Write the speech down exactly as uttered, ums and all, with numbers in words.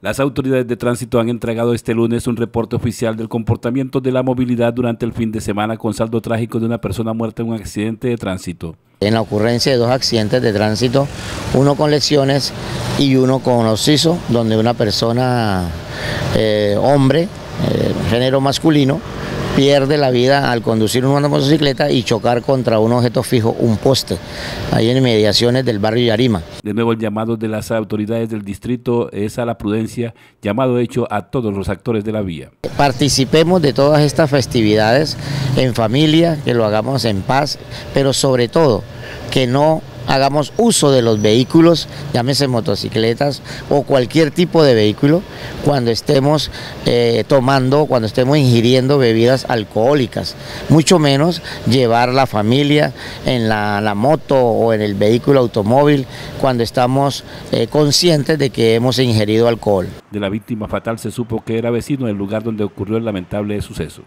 Las autoridades de tránsito han entregado este lunes un reporte oficial del comportamiento de la movilidad durante el fin de semana con saldo trágico de una persona muerta en un accidente de tránsito. En la ocurrencia de dos accidentes de tránsito, uno con lesiones y uno con ociso, donde una persona, eh, hombre, eh, género masculino, pierde la vida al conducir una motocicleta y chocar contra un objeto fijo, un poste, ahí en mediaciones del barrio Yarima. De nuevo el llamado de las autoridades del distrito es a la prudencia, llamado hecho a todos los actores de la vía. Participemos de todas estas festividades en familia, que lo hagamos en paz, pero sobre todo que no hagamos uso de los vehículos, llámese motocicletas o cualquier tipo de vehículo, cuando estemos eh, tomando, cuando estemos ingiriendo bebidas alcohólicas, mucho menos llevar la familia en la, la moto o en el vehículo automóvil cuando estamos eh, conscientes de que hemos ingerido alcohol. De la víctima fatal se supo que era vecino del lugar donde ocurrió el lamentable suceso.